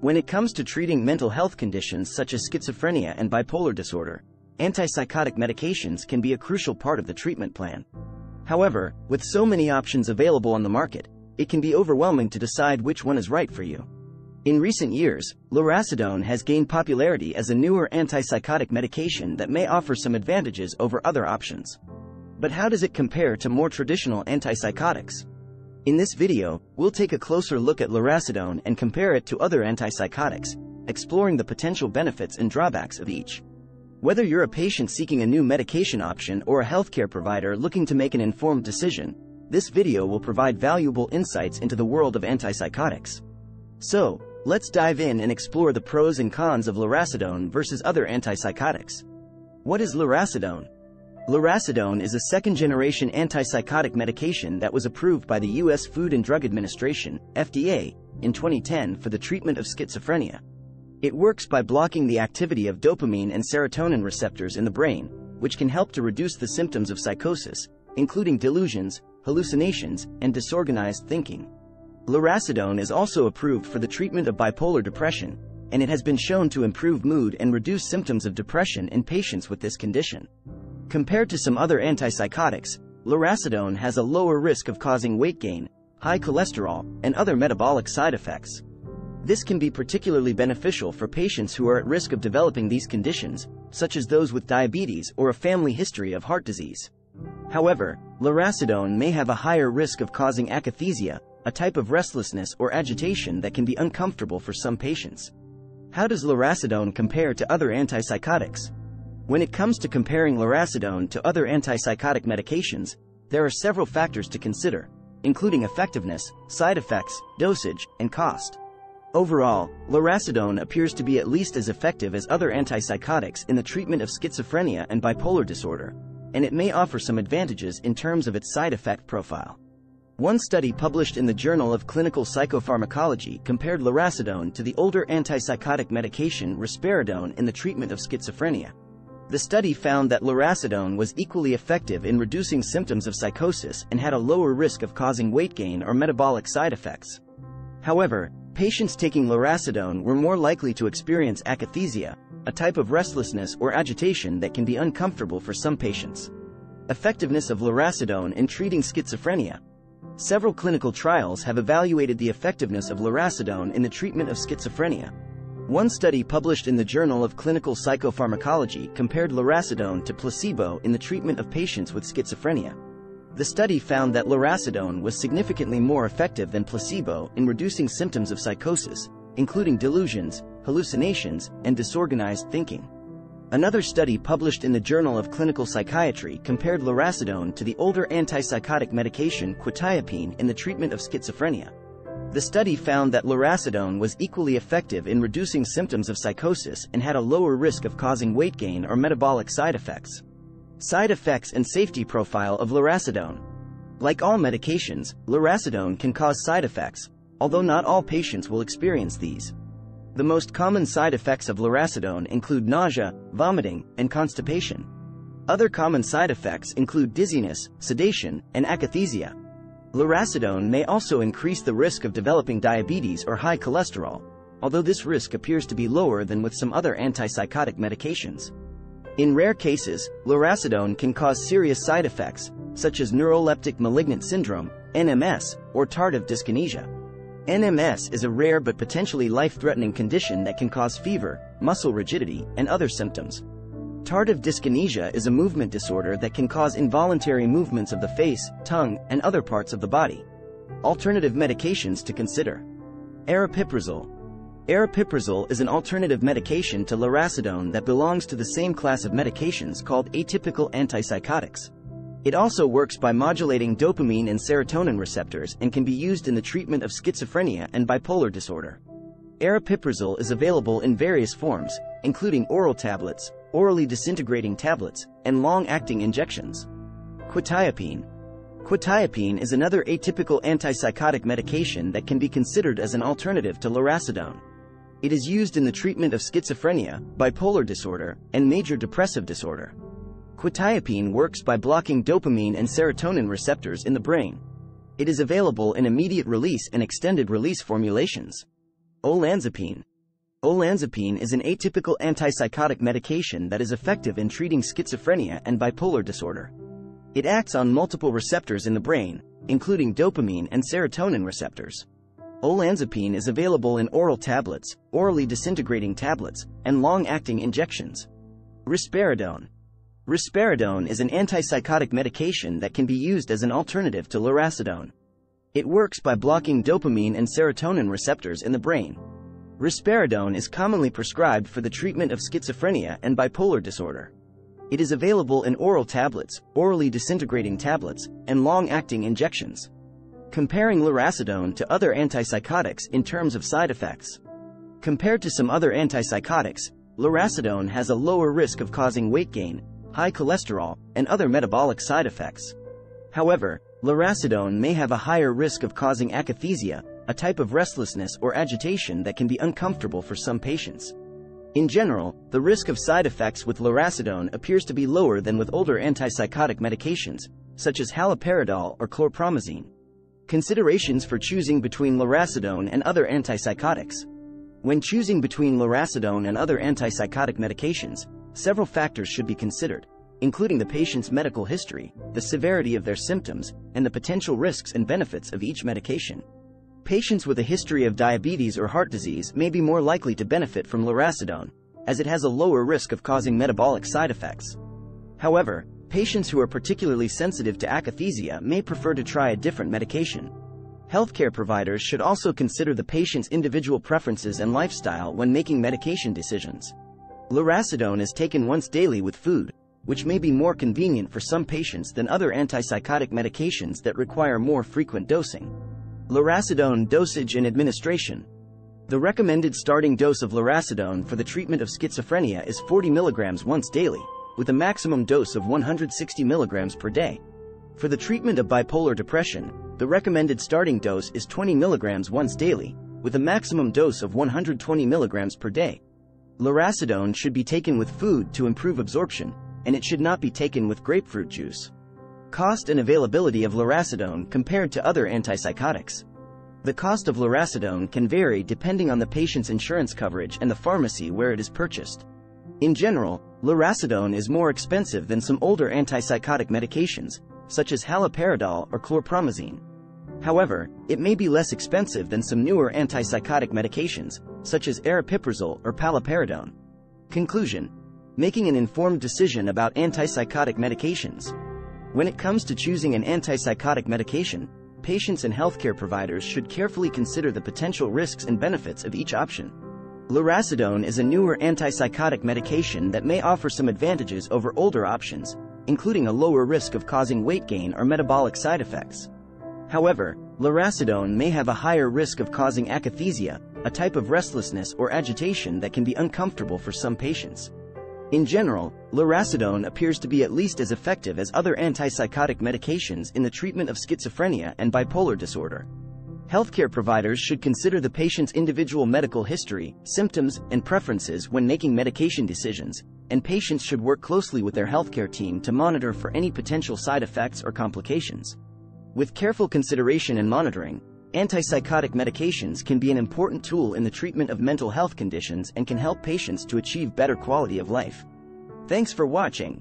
When it comes to treating mental health conditions such as schizophrenia and bipolar disorder, antipsychotic medications can be a crucial part of the treatment plan. However, with so many options available on the market, it can be overwhelming to decide which one is right for you. In recent years, lurasidone has gained popularity as a newer antipsychotic medication that may offer some advantages over other options. But how does it compare to more traditional antipsychotics? In this video, we'll take a closer look at lurasidone and compare it to other antipsychotics, exploring the potential benefits and drawbacks of each. Whether you're a patient seeking a new medication option or a healthcare provider looking to make an informed decision, this video will provide valuable insights into the world of antipsychotics. So, let's dive in and explore the pros and cons of lurasidone versus other antipsychotics. What is lurasidone? Lurasidone is a second-generation antipsychotic medication that was approved by the U.S. Food and Drug Administration, FDA, in 2010 for the treatment of schizophrenia. It works by blocking the activity of dopamine and serotonin receptors in the brain, which can help to reduce the symptoms of psychosis, including delusions, hallucinations, and disorganized thinking. Lurasidone is also approved for the treatment of bipolar depression, and it has been shown to improve mood and reduce symptoms of depression in patients with this condition. Compared to some other antipsychotics, lurasidone has a lower risk of causing weight gain, high cholesterol, and other metabolic side effects. This can be particularly beneficial for patients who are at risk of developing these conditions, such as those with diabetes or a family history of heart disease. However, lurasidone may have a higher risk of causing akathisia, a type of restlessness or agitation that can be uncomfortable for some patients. How does lurasidone compare to other antipsychotics? When it comes to comparing lurasidone to other antipsychotic medications, there are several factors to consider, including effectiveness, side effects, dosage, and cost. Overall, lurasidone appears to be at least as effective as other antipsychotics in the treatment of schizophrenia and bipolar disorder, and it may offer some advantages in terms of its side effect profile. One study published in the Journal of Clinical Psychopharmacology compared lurasidone to the older antipsychotic medication risperidone in the treatment of schizophrenia. The study found that lurasidone was equally effective in reducing symptoms of psychosis and had a lower risk of causing weight gain or metabolic side effects. However, patients taking lurasidone were more likely to experience akathisia, a type of restlessness or agitation that can be uncomfortable for some patients. Effectiveness of lurasidone in treating schizophrenia. Several clinical trials have evaluated the effectiveness of lurasidone in the treatment of schizophrenia. One study published in the Journal of Clinical Psychopharmacology compared lurasidone to placebo in the treatment of patients with schizophrenia. The study found that lurasidone was significantly more effective than placebo in reducing symptoms of psychosis, including delusions, hallucinations, and disorganized thinking. Another study published in the Journal of Clinical Psychiatry compared lurasidone to the older antipsychotic medication quetiapine in the treatment of schizophrenia. The study found that lurasidone was equally effective in reducing symptoms of psychosis and had a lower risk of causing weight gain or metabolic side effects. Side effects and safety profile of lurasidone. Like all medications, lurasidone can cause side effects, although not all patients will experience these. The most common side effects of lurasidone include nausea, vomiting, and constipation. Other common side effects include dizziness, sedation, and akathisia. Lurasidone may also increase the risk of developing diabetes or high cholesterol, although this risk appears to be lower than with some other antipsychotic medications. In rare cases, lurasidone can cause serious side effects, such as neuroleptic malignant syndrome, NMS, or tardive dyskinesia. NMS is a rare but potentially life-threatening condition that can cause fever, muscle rigidity, and other symptoms. Tardive dyskinesia is a movement disorder that can cause involuntary movements of the face, tongue, and other parts of the body. Alternative medications to consider. Aripiprazole. Aripiprazole is an alternative medication to lurasidone that belongs to the same class of medications called atypical antipsychotics. It also works by modulating dopamine and serotonin receptors and can be used in the treatment of schizophrenia and bipolar disorder. Aripiprazole is available in various forms, including oral tablets, orally disintegrating tablets, and long-acting injections. Quetiapine. Quetiapine is another atypical antipsychotic medication that can be considered as an alternative to lurasidone. It is used in the treatment of schizophrenia, bipolar disorder, and major depressive disorder. Quetiapine works by blocking dopamine and serotonin receptors in the brain. It is available in immediate release and extended release formulations. Olanzapine. Olanzapine is an atypical antipsychotic medication that is effective in treating schizophrenia and bipolar disorder. It acts on multiple receptors in the brain, including dopamine and serotonin receptors. Olanzapine is available in oral tablets, orally disintegrating tablets, and long-acting injections. Risperidone. Risperidone is an antipsychotic medication that can be used as an alternative to lurasidone. It works by blocking dopamine and serotonin receptors in the brain. Risperidone is commonly prescribed for the treatment of schizophrenia and bipolar disorder. It is available in oral tablets, orally disintegrating tablets, and long-acting injections. Comparing lurasidone to other antipsychotics in terms of side effects. Compared to some other antipsychotics, lurasidone has a lower risk of causing weight gain, high cholesterol, and other metabolic side effects. However, lurasidone may have a higher risk of causing akathisia, a type of restlessness or agitation that can be uncomfortable for some patients. In general, the risk of side effects with lurasidone appears to be lower than with older antipsychotic medications, such as haloperidol or chlorpromazine. Considerations for choosing between lurasidone and other antipsychotics. When choosing between lurasidone and other antipsychotic medications, several factors should be considered, including the patient's medical history, the severity of their symptoms, and the potential risks and benefits of each medication. Patients with a history of diabetes or heart disease may be more likely to benefit from lurasidone, as it has a lower risk of causing metabolic side effects. However, patients who are particularly sensitive to akathisia may prefer to try a different medication. Healthcare providers should also consider the patient's individual preferences and lifestyle when making medication decisions. Lurasidone is taken once daily with food, which may be more convenient for some patients than other antipsychotic medications that require more frequent dosing. Lurasidone dosage and administration. The recommended starting dose of lurasidone for the treatment of schizophrenia is 40 mg once daily, with a maximum dose of 160 mg per day. For the treatment of bipolar depression, the recommended starting dose is 20 mg once daily, with a maximum dose of 120 mg per day. Lurasidone should be taken with food to improve absorption, and it should not be taken with grapefruit juice. Cost and availability of lurasidone compared to other antipsychotics. The cost of lurasidone can vary depending on the patient's insurance coverage and the pharmacy where it is purchased. In general, lurasidone is more expensive than some older antipsychotic medications, such as haloperidol or chlorpromazine. However, it may be less expensive than some newer antipsychotic medications, such as aripiprazole or paliperidone. Conclusion: making an informed decision about antipsychotic medications. When it comes to choosing an antipsychotic medication, patients and healthcare providers should carefully consider the potential risks and benefits of each option. Lurasidone is a newer antipsychotic medication that may offer some advantages over older options, including a lower risk of causing weight gain or metabolic side effects. However, lurasidone may have a higher risk of causing akathisia, a type of restlessness or agitation that can be uncomfortable for some patients. In general, lurasidone appears to be at least as effective as other antipsychotic medications in the treatment of schizophrenia and bipolar disorder. Healthcare providers should consider the patient's individual medical history, symptoms, and preferences when making medication decisions, and patients should work closely with their healthcare team to monitor for any potential side effects or complications. With careful consideration and monitoring, antipsychotic medications can be an important tool in the treatment of mental health conditions and can help patients to achieve better quality of life. Thanks for watching.